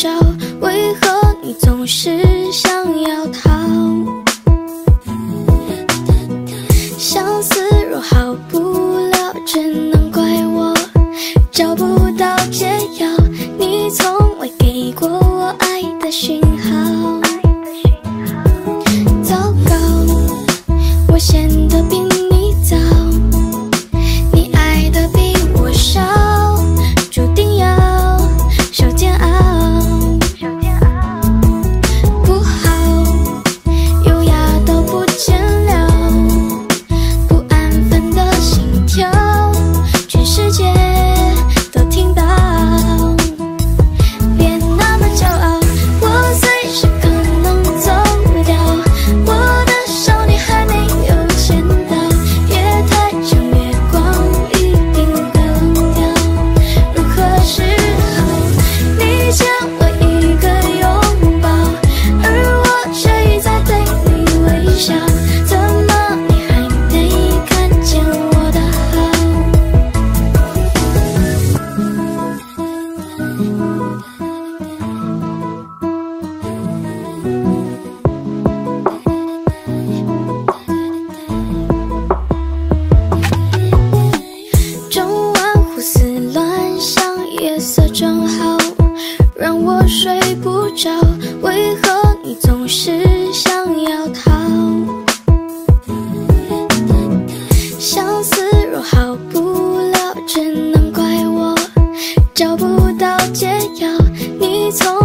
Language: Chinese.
着，为何你总是想要逃？相思若好不了，只能怪我找不到解药。你从未给过我爱的讯号。糟糕，我显得比你早，你爱的比我少。 找不到解药，你从。